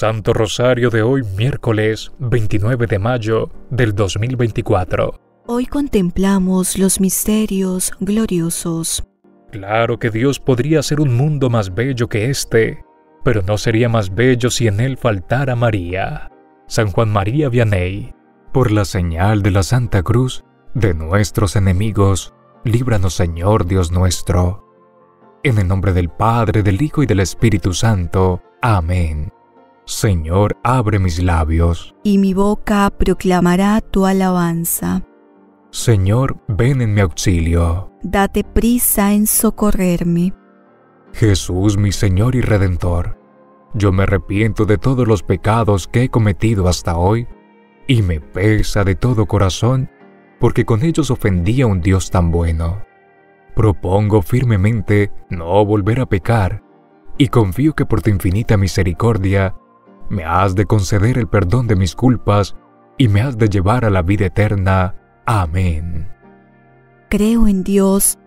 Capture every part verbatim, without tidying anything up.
Santo Rosario de hoy, miércoles veintinueve de mayo del dos mil veinticuatro. Hoy contemplamos los misterios gloriosos. Claro que Dios podría hacer un mundo más bello que este, pero no sería más bello si en él faltara María. San Juan María Vianney. Por la señal de la Santa Cruz de nuestros enemigos, líbranos, Señor Dios nuestro. En el nombre del Padre, del Hijo y del Espíritu Santo. Amén. Señor, abre mis labios, y mi boca proclamará tu alabanza. Señor, ven en mi auxilio. Date prisa en socorrerme. Jesús, mi Señor y Redentor, yo me arrepiento de todos los pecados que he cometido hasta hoy, y me pesa de todo corazón, porque con ellos ofendí a un Dios tan bueno. Propongo firmemente no volver a pecar, y confío que por tu infinita misericordia me has de conceder el perdón de mis culpas y me has de llevar a la vida eterna. Amén. Creo en Dios,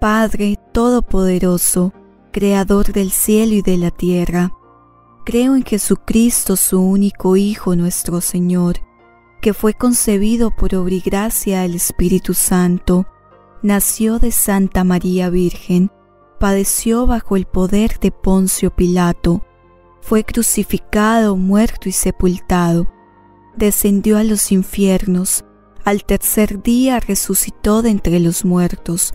Padre Todopoderoso, Creador del cielo y de la tierra. Creo en Jesucristo, su único Hijo, nuestro Señor, que fue concebido por obra y gracia del Espíritu Santo, nació de Santa María Virgen, padeció bajo el poder de Poncio Pilato, fue crucificado, muerto y sepultado, descendió a los infiernos, al tercer día resucitó de entre los muertos,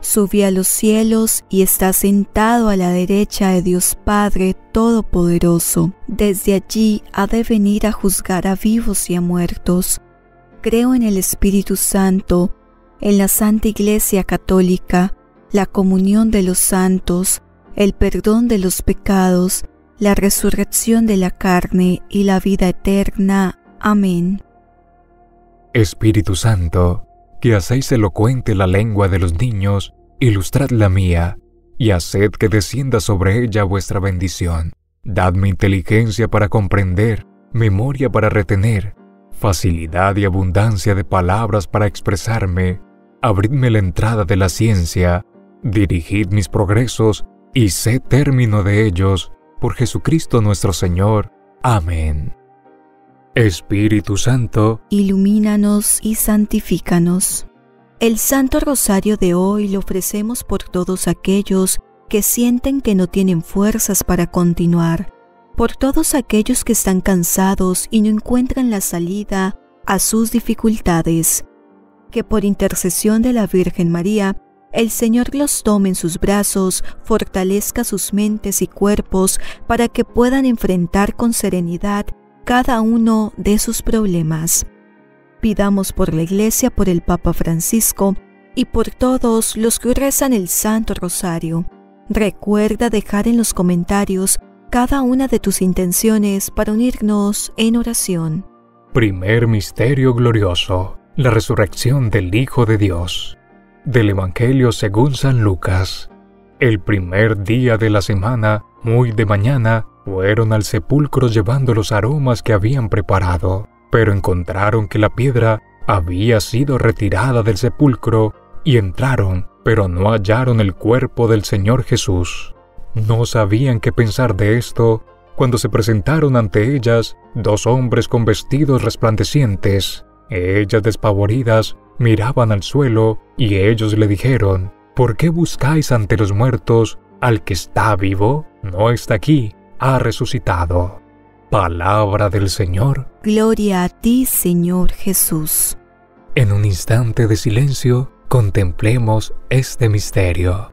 subió a los cielos y está sentado a la derecha de Dios Padre Todopoderoso. Desde allí ha de venir a juzgar a vivos y a muertos. Creo en el Espíritu Santo, en la Santa Iglesia Católica, la comunión de los santos, el perdón de los pecados, la resurrección de la carne y la vida eterna. Amén. Espíritu Santo, que hacéis elocuente la lengua de los niños, ilustrad la mía, y haced que descienda sobre ella vuestra bendición. Dadme inteligencia para comprender, memoria para retener, facilidad y abundancia de palabras para expresarme. Abridme la entrada de la ciencia, dirigid mis progresos, y sé término de ellos, por Jesucristo nuestro Señor. Amén. Espíritu Santo, ilumínanos y santifícanos. El Santo Rosario de hoy lo ofrecemos por todos aquellos que sienten que no tienen fuerzas para continuar, por todos aquellos que están cansados y no encuentran la salida a sus dificultades. Que por intercesión de la Virgen María, el Señor los tome en sus brazos, fortalezca sus mentes y cuerpos para que puedan enfrentar con serenidad cada uno de sus problemas. Pidamos por la Iglesia, por el Papa Francisco y por todos los que rezan el Santo Rosario. Recuerda dejar en los comentarios cada una de tus intenciones para unirnos en oración. Primer misterio glorioso: la resurrección del Hijo de Dios. Del Evangelio según San Lucas. El primer día de la semana, muy de mañana, fueron al sepulcro llevando los aromas que habían preparado, pero encontraron que la piedra había sido retirada del sepulcro, y entraron, pero no hallaron el cuerpo del Señor Jesús. No sabían qué pensar de esto, cuando se presentaron ante ellas dos hombres con vestidos resplandecientes. Ellas, despavoridas, miraban al suelo, y ellos le dijeron: «¿Por qué buscáis ante los muertos al que está vivo? No está aquí, ha resucitado». Palabra del Señor. Gloria a ti, Señor Jesús. En un instante de silencio, contemplemos este misterio.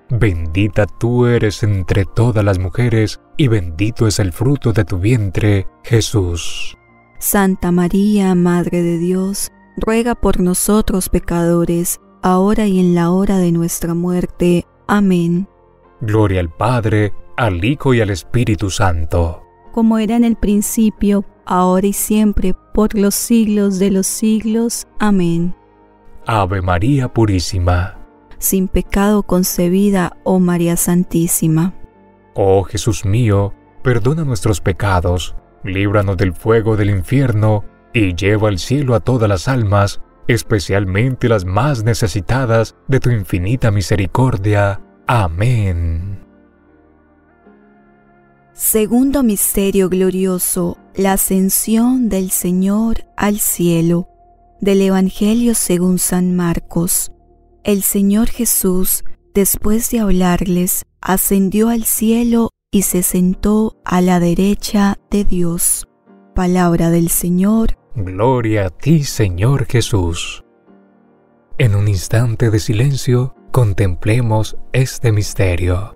Bendita tú eres entre todas las mujeres, y bendito es el fruto de tu vientre, Jesús. Santa María, Madre de Dios, ruega por nosotros pecadores, ahora y en la hora de nuestra muerte. Amén. Gloria al Padre, al Hijo y al Espíritu Santo. Como era en el principio, ahora y siempre, por los siglos de los siglos. Amén. Ave María Purísima, sin pecado concebida, oh María Santísima. Oh Jesús mío, perdona nuestros pecados, líbranos del fuego del infierno, y lleva al cielo a todas las almas, especialmente las más necesitadas de tu infinita misericordia. Amén. Segundo misterio glorioso, la ascensión del Señor al cielo. Del Evangelio según San Marcos. El Señor Jesús, después de hablarles, ascendió al cielo y se sentó a la derecha de Dios. Palabra del Señor. Gloria a ti, Señor Jesús. En un instante de silencio, contemplemos este misterio.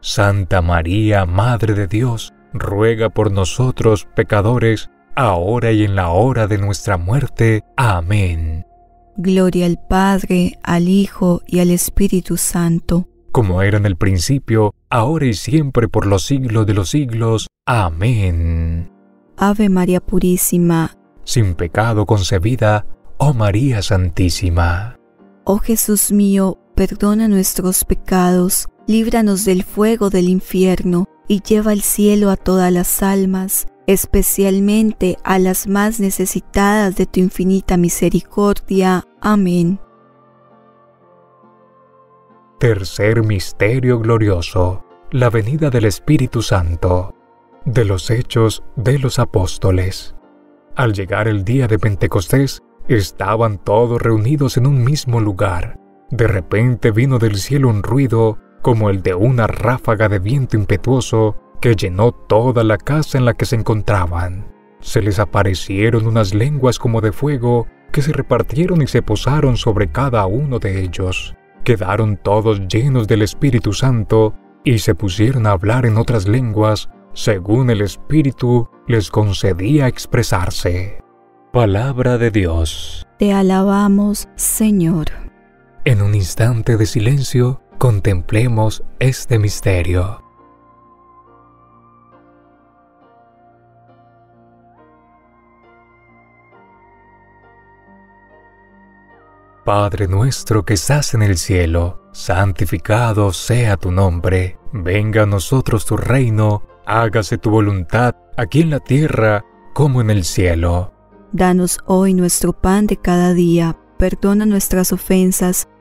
Santa María, Madre de Dios, ruega por nosotros pecadores, ahora y en la hora de nuestra muerte. Amén. Gloria al Padre, al Hijo y al Espíritu Santo. Como era en el principio, ahora y siempre por los siglos de los siglos. Amén. Ave María Purísima, sin pecado concebida, oh María Santísima. Oh Jesús mío, perdona nuestros pecados, líbranos del fuego del infierno, y lleva al cielo a todas las almas, especialmente a las más necesitadas de tu infinita misericordia. Amén. Tercer misterio glorioso, la venida del Espíritu Santo. De los Hechos de los Apóstoles. Al llegar el día de Pentecostés, estaban todos reunidos en un mismo lugar. De repente vino del cielo un ruido, como el de una ráfaga de viento impetuoso, que llenó toda la casa en la que se encontraban. Se les aparecieron unas lenguas como de fuego, que se repartieron y se posaron sobre cada uno de ellos. Quedaron todos llenos del Espíritu Santo, y se pusieron a hablar en otras lenguas, según el Espíritu les concedía expresarse. Palabra de Dios. Te alabamos, Señor. En un instante de silencio, contemplemos este misterio. Padre nuestro que estás en el cielo, santificado sea tu nombre. Venga a nosotros tu reino. hágase tu voluntad aquí en la tierra como en el cielo. Danos hoy nuestro pan de cada día, perdona nuestras ofensas,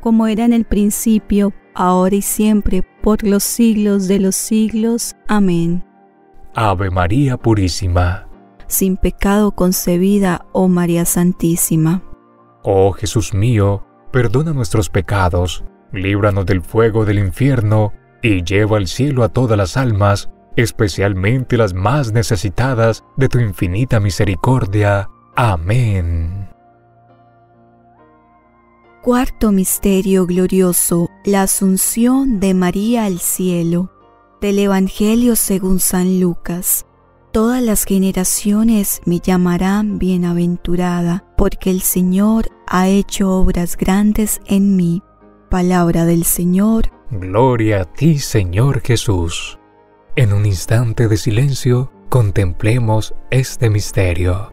Como era en el principio, ahora y siempre, por los siglos de los siglos. Amén. Ave María Purísima, sin pecado concebida, oh María Santísima. Oh Jesús mío, perdona nuestros pecados, líbranos del fuego del infierno, y lleva al cielo a todas las almas, especialmente las más necesitadas de tu infinita misericordia. Amén. Cuarto misterio glorioso, la asunción de María al cielo. Del Evangelio según San Lucas. Todas las generaciones me llamarán bienaventurada, porque el Señor ha hecho obras grandes en mí. Palabra del Señor. Gloria a ti, Señor Jesús. En un instante de silencio, contemplemos este misterio.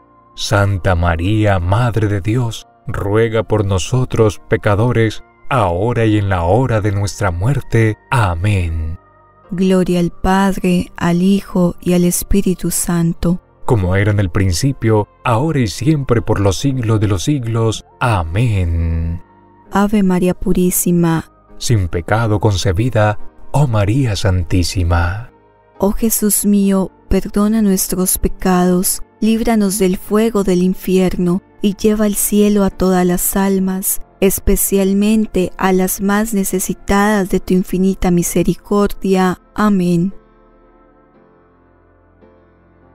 Santa María, Madre de Dios, ruega por nosotros, pecadores, ahora y en la hora de nuestra muerte. Amén. Gloria al Padre, al Hijo y al Espíritu Santo. Como era en el principio, ahora y siempre por los siglos de los siglos. Amén. Ave María Purísima, sin pecado concebida, oh María Santísima. Oh Jesús mío, perdona nuestros pecados, líbranos del fuego del infierno, y lleva al cielo a todas las almas, especialmente a las más necesitadas de tu infinita misericordia. Amén.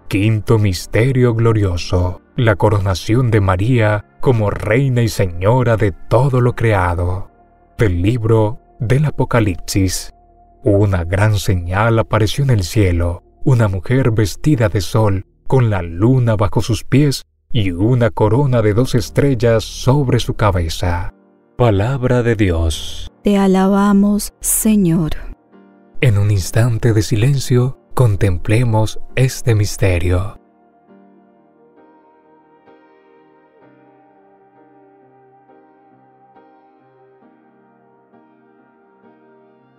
Quinto misterio glorioso, la coronación de María como Reina y Señora de todo lo creado. Del libro del Apocalipsis. Una gran señal apareció en el cielo, una mujer vestida de sol, con la luna bajo sus pies y una corona de dos estrellas sobre su cabeza. Palabra de Dios. Te alabamos, Señor. En un instante de silencio, contemplemos este misterio.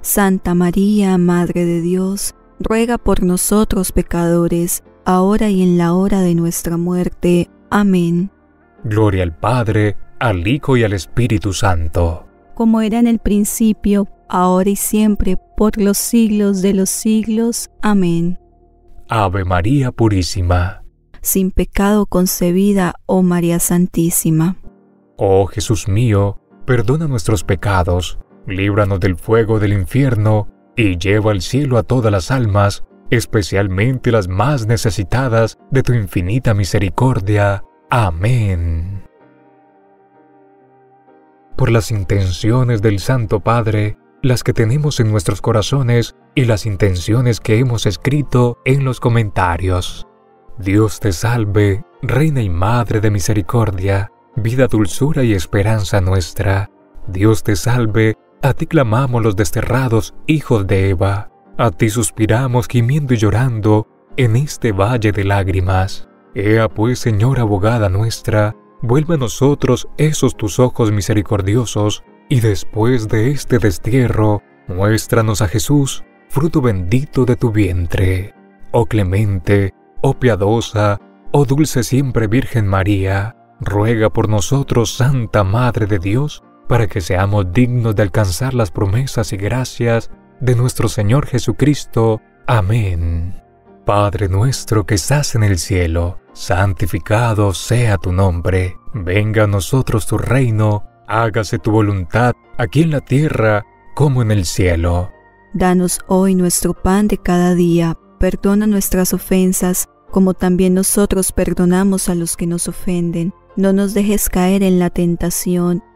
Santa María, Madre de Dios, ruega por nosotros pecadores, ahora y en la hora de nuestra muerte. Amén. Gloria al Padre, al Hijo y al Espíritu Santo. Como era en el principio, ahora y siempre, por los siglos de los siglos. Amén. Ave María Purísima, sin pecado concebida, oh María Santísima. Oh Jesús mío, perdona nuestros pecados, líbranos del fuego del infierno, y lleva al cielo a todas las almas, especialmente las más necesitadas de tu infinita misericordia. Amén. Por las intenciones del Santo Padre, las que tenemos en nuestros corazones y las intenciones que hemos escrito en los comentarios. Dios te salve, Reina y Madre de Misericordia, vida, dulzura y esperanza nuestra. Dios te salve, a ti clamamos los desterrados hijos de Eva, a ti suspiramos gimiendo y llorando en este valle de lágrimas. Ea pues, Señora abogada nuestra, vuelve a nosotros esos tus ojos misericordiosos, y después de este destierro, Muéstranos a Jesús, fruto bendito de tu vientre. Oh clemente, oh piadosa, oh dulce siempre Virgen María, ruega por nosotros, Santa Madre de Dios, para que seamos dignos de alcanzar las promesas y gracias de nuestro Señor Jesucristo. Amén. Padre nuestro que estás en el cielo, santificado sea tu nombre. Venga a nosotros tu reino, hágase tu voluntad, aquí en la tierra como en el cielo. Danos hoy nuestro pan de cada día, perdona nuestras ofensas, como también nosotros perdonamos a los que nos ofenden. No nos dejes caer en la tentación,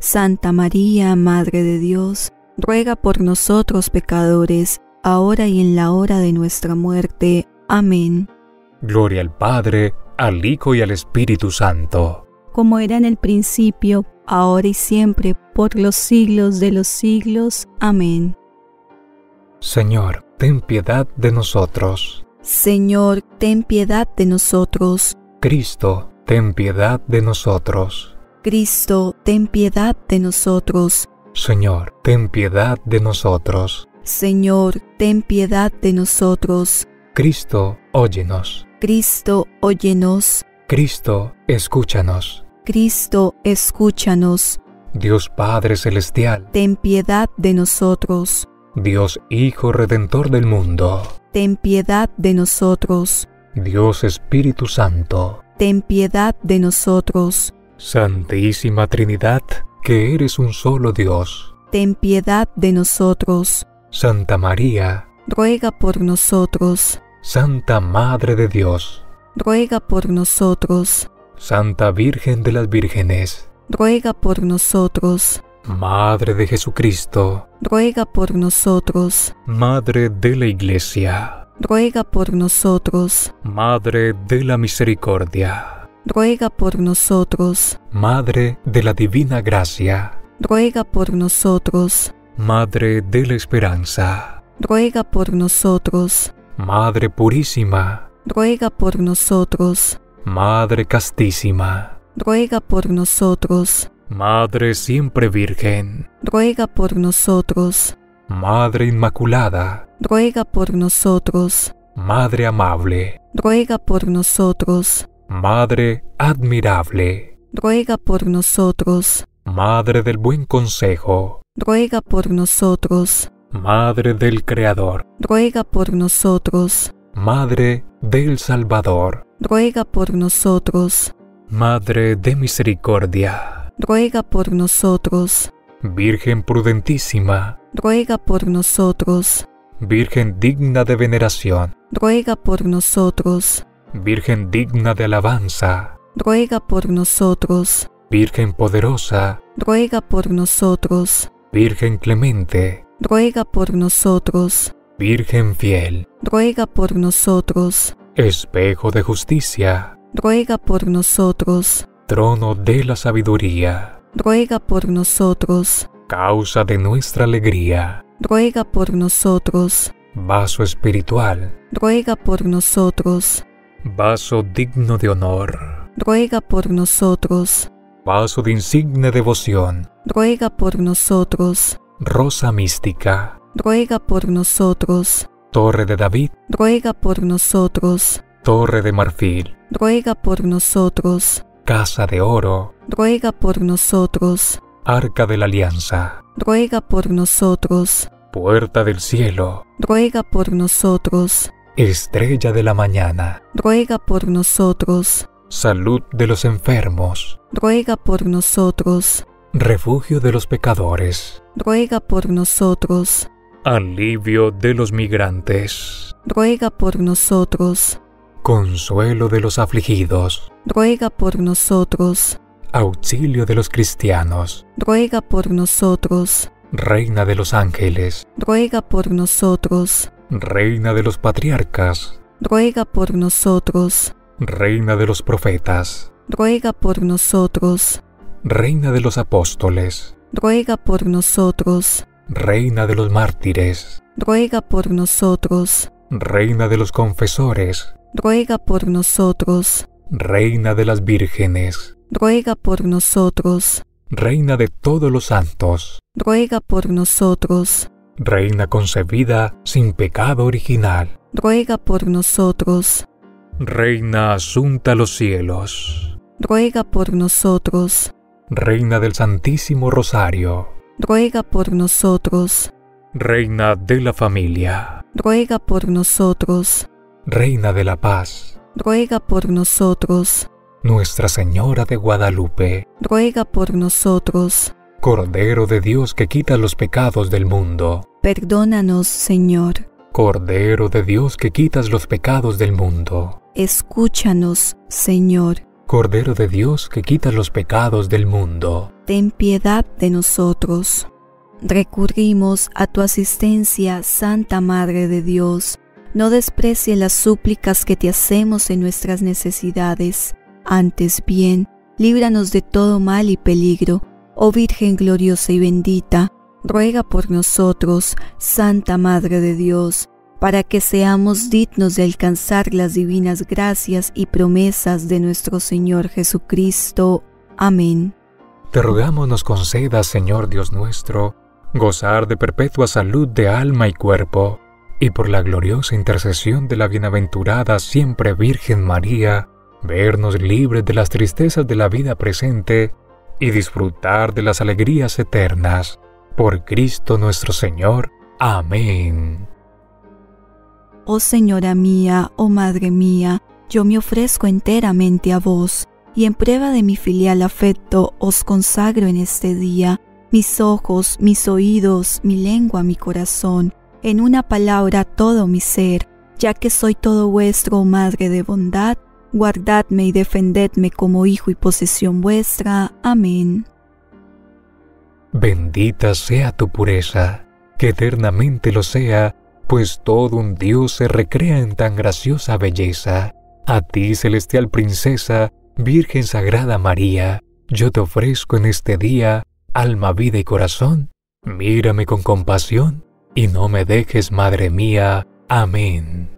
Santa María, Madre de Dios, ruega por nosotros pecadores, ahora y en la hora de nuestra muerte. Amén. Gloria al Padre, al Hijo y al Espíritu Santo. Como era en el principio, ahora y siempre, por los siglos de los siglos. Amén. Señor, ten piedad de nosotros. Señor, ten piedad de nosotros. Cristo, ten piedad de nosotros. Cristo, ten piedad de nosotros. Señor, ten piedad de nosotros. Señor, ten piedad de nosotros. Cristo, óyenos. Cristo, óyenos. Cristo, escúchanos. Cristo, escúchanos. Dios Padre Celestial, ten piedad de nosotros. Dios Hijo Redentor del mundo, ten piedad de nosotros. Dios Espíritu Santo, ten piedad de nosotros. Santísima Trinidad, que eres un solo Dios, ten piedad de nosotros. Santa María, ruega por nosotros. Santa Madre de Dios, ruega por nosotros. Santa Virgen de las Vírgenes, ruega por nosotros. Madre de Jesucristo, ruega por nosotros. Madre de la Iglesia, ruega por nosotros. Madre de la Misericordia, ruega por nosotros. Madre de la Divina Gracia, ruega por nosotros. Madre de la Esperanza, ruega por nosotros. Madre Purísima, ruega por nosotros. Madre Castísima, ruega por nosotros. Madre siempre Virgen, ruega por nosotros. Madre Inmaculada, ruega por nosotros. Madre Amable, ruega por nosotros. Madre Admirable, ruega por nosotros. Madre del Buen Consejo, ruega por nosotros. Madre del Creador, ruega por nosotros. Madre del Salvador, ruega por nosotros. Madre de Misericordia, ruega por nosotros. Virgen prudentísima, ruega por nosotros. Virgen digna de veneración, ruega por nosotros. Virgen digna de alabanza, ruega por nosotros. Virgen poderosa, ruega por nosotros. Virgen clemente, ruega por nosotros. Virgen fiel, ruega por nosotros. Espejo de justicia, ruega por nosotros. Trono de la sabiduría, ruega por nosotros. Causa de nuestra alegría, ruega por nosotros. Vaso espiritual, ruega por nosotros. Vaso digno de honor, ruega por nosotros. Vaso de insigne devoción, ruega por nosotros. Rosa mística, ruega por nosotros. Torre de David, ruega por nosotros. Torre de marfil, ruega por nosotros. Casa de oro, ruega por nosotros. Arca de la Alianza, ruega por nosotros. Puerta del cielo, ruega por nosotros. Estrella de la mañana, ruega por nosotros. Salud de los enfermos, ruega por nosotros. Refugio de los pecadores, ruega por nosotros. Alivio de los migrantes, ruega por nosotros. Consuelo de los afligidos, ruega por nosotros. Auxilio de los cristianos, ruega por nosotros. Reina de los ángeles, ruega por nosotros. Reina de los patriarcas, ruega por nosotros. Reina de los profetas, ruega por nosotros. Reina de los apóstoles, ruega por nosotros. Reina de los mártires, ruega por nosotros. Reina de los confesores, ruega por nosotros. Reina de las vírgenes, ruega por nosotros. Reina de todos los santos, ruega por nosotros. Reina concebida sin pecado original, ruega por nosotros. Reina asunta a los cielos, ruega por nosotros. Reina del Santísimo Rosario, ruega por nosotros. Reina de la familia, ruega por nosotros. Reina de la paz, ruega por nosotros. Nuestra Señora de Guadalupe, ruega por nosotros. Cordero de Dios que quita los pecados del mundo, perdónanos, Señor. Cordero de Dios que quitas los pecados del mundo, escúchanos, Señor. Cordero de Dios que quitas los pecados del mundo, ten piedad de nosotros. Recurrimos a tu asistencia, Santa Madre de Dios. No desprecie las súplicas que te hacemos en nuestras necesidades. Antes bien, líbranos de todo mal y peligro. Oh Virgen gloriosa y bendita, ruega por nosotros, Santa Madre de Dios, para que seamos dignos de alcanzar las divinas gracias y promesas de nuestro Señor Jesucristo. Amén. Te rogamos nos concedas, Señor Dios nuestro, gozar de perpetua salud de alma y cuerpo, y por la gloriosa intercesión de la bienaventurada siempre Virgen María, vernos libres de las tristezas de la vida presente y disfrutar de las alegrías eternas. Por Cristo nuestro Señor. Amén. Oh Señora mía, oh Madre mía, yo me ofrezco enteramente a vos, y en prueba de mi filial afecto os consagro en este día mis ojos, mis oídos, mi lengua, mi corazón, en una palabra todo mi ser, ya que soy todo vuestro, oh Madre de bondad. Guardadme y defendedme como hijo y posesión vuestra. Amén. Bendita sea tu pureza, que eternamente lo sea, pues todo un Dios se recrea en tan graciosa belleza. A ti, celestial princesa, Virgen Sagrada María, yo te ofrezco en este día, alma, vida y corazón. Mírame con compasión y no me dejes, Madre mía. Amén.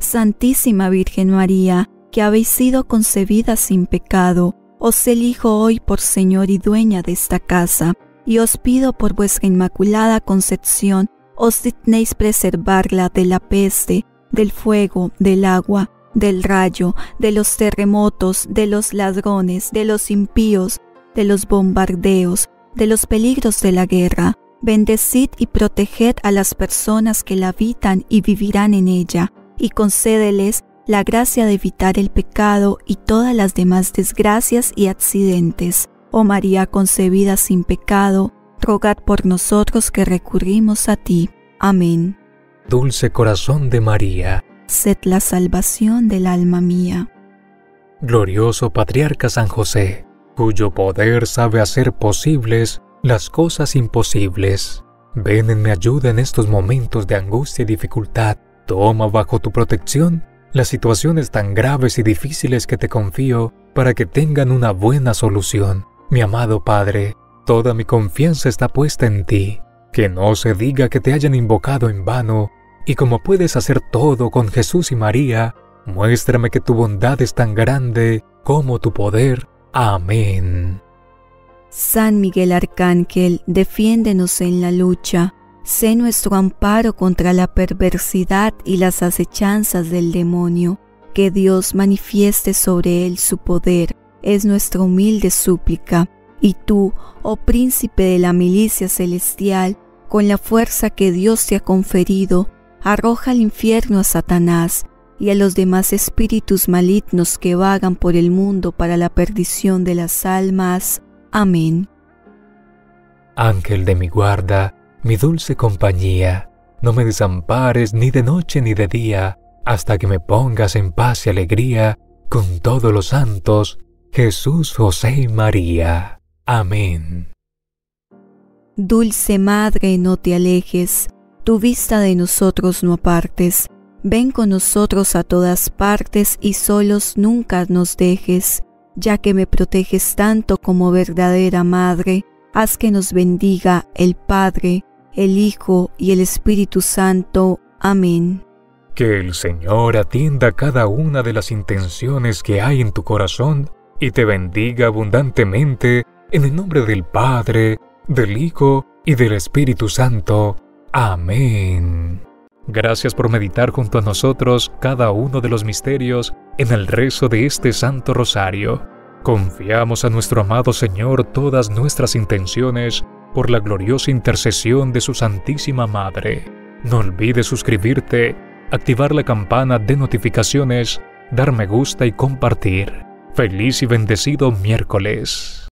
Santísima Virgen María, que habéis sido concebida sin pecado, os elijo hoy por Señor y dueña de esta casa, y os pido por vuestra inmaculada concepción, os dignéis preservarla de la peste, del fuego, del agua, del rayo, de los terremotos, de los ladrones, de los impíos, de los bombardeos, de los peligros de la guerra. Bendecid y proteged a las personas que la habitan y vivirán en ella, y concédeles la gracia de evitar el pecado y todas las demás desgracias y accidentes. Oh María concebida sin pecado, rogad por nosotros que recurrimos a ti. Amén. Dulce corazón de María, sed la salvación del alma mía. Glorioso patriarca San José, cuyo poder sabe hacer posibles las cosas imposibles, ven en mi ayuda en estos momentos de angustia y dificultad. Toma bajo tu protección las situaciones tan graves y difíciles que te confío para que tengan una buena solución. Mi amado Padre, toda mi confianza está puesta en ti. Que no se diga que te hayan invocado en vano, y como puedes hacer todo con Jesús y María, muéstrame que tu bondad es tan grande como tu poder. Amén. San Miguel Arcángel, defiéndenos en la lucha. Sé nuestro amparo contra la perversidad y las acechanzas del demonio. Que Dios manifieste sobre él su poder, es nuestra humilde súplica. Y tú, oh príncipe de la milicia celestial, con la fuerza que Dios te ha conferido, arroja al infierno a Satanás y a los demás espíritus malignos que vagan por el mundo para la perdición de las almas. Amén. Ángel de mi guarda, mi dulce compañía, no me desampares ni de noche ni de día, hasta que me pongas en paz y alegría con todos los santos, Jesús, José y María. Amén. Dulce Madre, no te alejes, tu vista de nosotros no apartes. Ven con nosotros a todas partes y solos nunca nos dejes, ya que me proteges tanto como verdadera Madre. Haz que nos bendiga el Padre, el Hijo y el Espíritu Santo. Amén. Que el Señor atienda cada una de las intenciones que hay en tu corazón y te bendiga abundantemente en el nombre del Padre, del Hijo y del Espíritu Santo. Amén. Gracias por meditar junto a nosotros cada uno de los misterios en el rezo de este Santo Rosario. Confiamos a nuestro amado Señor todas nuestras intenciones por la gloriosa intercesión de su Santísima Madre. No olvides suscribirte, activar la campana de notificaciones, dar me gusta y compartir. Feliz y bendecido miércoles.